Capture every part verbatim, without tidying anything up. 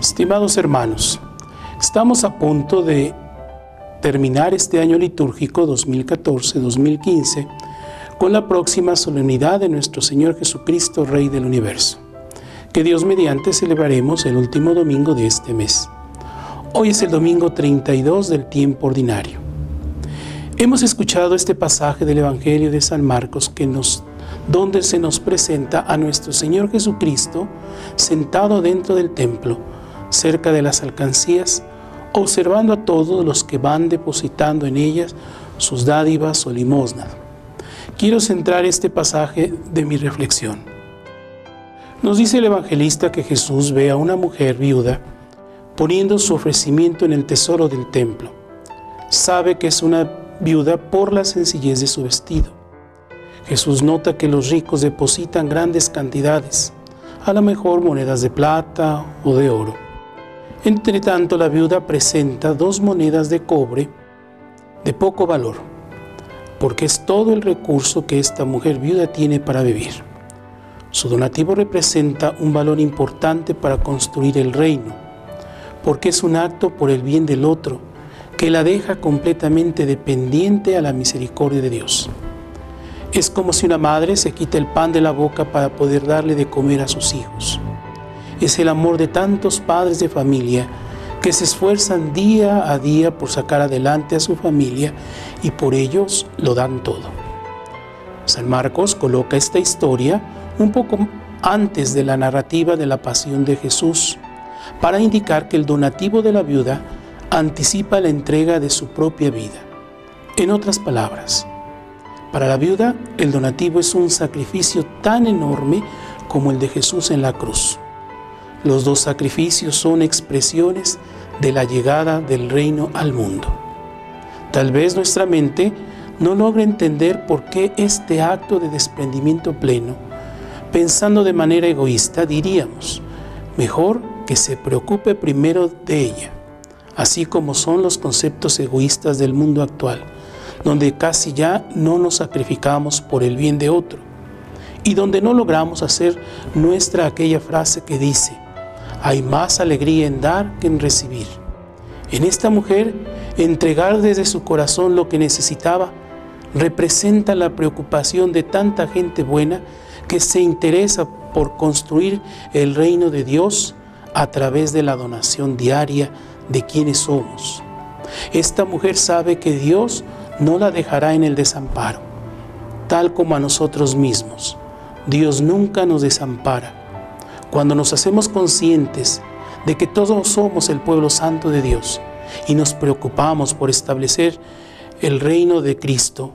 Estimados hermanos, estamos a punto de terminar este año litúrgico dos mil catorce dos mil quince con la próxima solemnidad de nuestro Señor Jesucristo, Rey del Universo, que Dios mediante celebraremos el último domingo de este mes. Hoy es el domingo treinta y dos del tiempo ordinario. Hemos escuchado este pasaje del Evangelio de San Marcos que nos, donde se nos presenta a nuestro Señor Jesucristo sentado dentro del templo, cerca de las alcancías, observando a todos los que van depositando en ellas sus dádivas o limosnas. Quiero centrar este pasaje de mi reflexión. Nos dice el evangelista que Jesús ve a una mujer viuda poniendo su ofrecimiento en el tesoro del templo. Sabe que es una viuda por la sencillez de su vestido. Jesús nota que los ricos depositan grandes cantidades, a lo mejor monedas de plata o de oro. Entre tanto, la viuda presenta dos monedas de cobre de poco valor, porque es todo el recurso que esta mujer viuda tiene para vivir. Su donativo representa un valor importante para construir el reino, porque es un acto por el bien del otro, que la deja completamente dependiente a la misericordia de Dios. Es como si una madre se quita el pan de la boca para poder darle de comer a sus hijos. Es el amor de tantos padres de familia que se esfuerzan día a día por sacar adelante a su familia y por ellos lo dan todo. San Marcos coloca esta historia un poco antes de la narrativa de la pasión de Jesús para indicar que el donativo de la viuda anticipa la entrega de su propia vida. En otras palabras, para la viuda, el donativo es un sacrificio tan enorme como el de Jesús en la cruz. Los dos sacrificios son expresiones de la llegada del reino al mundo. Tal vez nuestra mente no logre entender por qué este acto de desprendimiento pleno, pensando de manera egoísta, diríamos, mejor que se preocupe primero de ella, así como son los conceptos egoístas del mundo actual, donde casi ya no nos sacrificamos por el bien de otro, y donde no logramos hacer nuestra aquella frase que dice, hay más alegría en dar que en recibir. En esta mujer, entregar desde su corazón lo que necesitaba representa la preocupación de tanta gente buena que se interesa por construir el reino de Dios a través de la donación diaria de quienes somos. Esta mujer sabe que Dios no la dejará en el desamparo, tal como a nosotros mismos. Dios nunca nos desampara. Cuando nos hacemos conscientes de que todos somos el pueblo santo de Dios y nos preocupamos por establecer el reino de Cristo,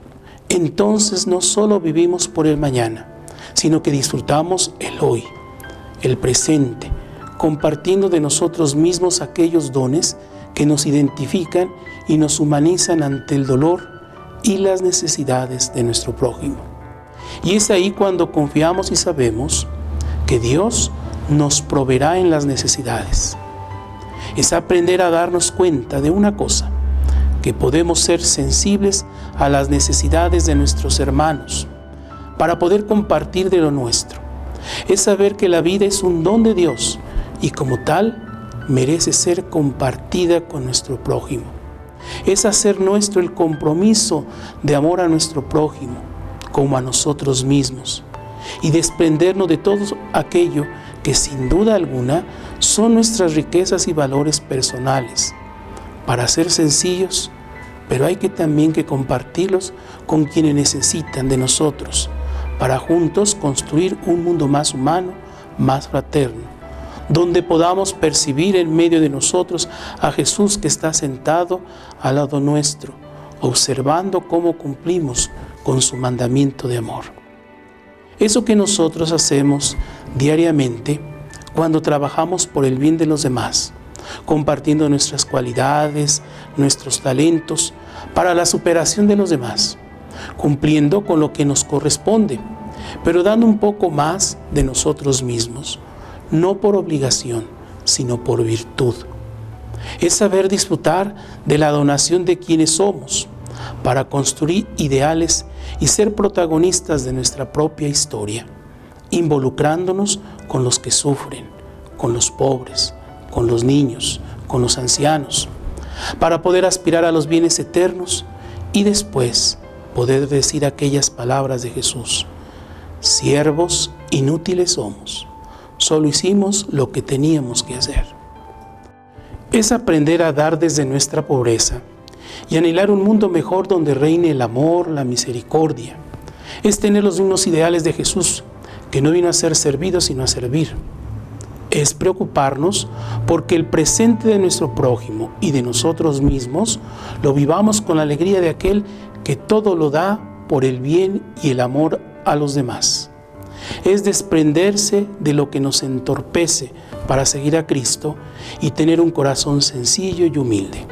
entonces no solo vivimos por el mañana, sino que disfrutamos el hoy, el presente, compartiendo de nosotros mismos aquellos dones que nos identifican y nos humanizan ante el dolor y las necesidades de nuestro prójimo. Y es ahí cuando confiamos y sabemos que Dios nos proveerá en las necesidades. Es aprender a darnos cuenta de una cosa, que podemos ser sensibles a las necesidades de nuestros hermanos, para poder compartir de lo nuestro. Es saber que la vida es un don de Dios, y como tal, merece ser compartida con nuestro prójimo. Es hacer nuestro el compromiso de amor a nuestro prójimo, como a nosotros mismos, y desprendernos de todo aquello que sin duda alguna son nuestras riquezas y valores personales, para ser sencillos, pero hay que también que compartirlos con quienes necesitan de nosotros, para juntos construir un mundo más humano, más fraterno, donde podamos percibir en medio de nosotros a Jesús que está sentado al lado nuestro, observando cómo cumplimos con su mandamiento de amor. Eso que nosotros hacemos diariamente cuando trabajamos por el bien de los demás, compartiendo nuestras cualidades, nuestros talentos, para la superación de los demás, cumpliendo con lo que nos corresponde, pero dando un poco más de nosotros mismos, no por obligación, sino por virtud. Es saber disfrutar de la donación de quienes somos, para construir ideales y ser protagonistas de nuestra propia historia, involucrándonos con los que sufren, con los pobres, con los niños, con los ancianos, para poder aspirar a los bienes eternos y después poder decir aquellas palabras de Jesús: siervos inútiles somos, solo hicimos lo que teníamos que hacer. Es aprender a dar desde nuestra pobreza y anhelar un mundo mejor donde reine el amor, la misericordia. Es tener los mismos ideales de Jesús, que no vino a ser servido sino a servir. Es preocuparnos porque el presente de nuestro prójimo y de nosotros mismos lo vivamos con la alegría de aquel que todo lo da por el bien y el amor a los demás. Es desprenderse de lo que nos entorpece para seguir a Cristo y tener un corazón sencillo y humilde.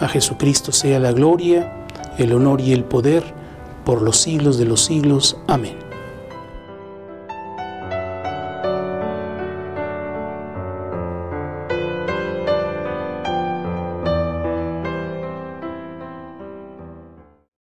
A Jesucristo sea la gloria, el honor y el poder por los siglos de los siglos. Amén.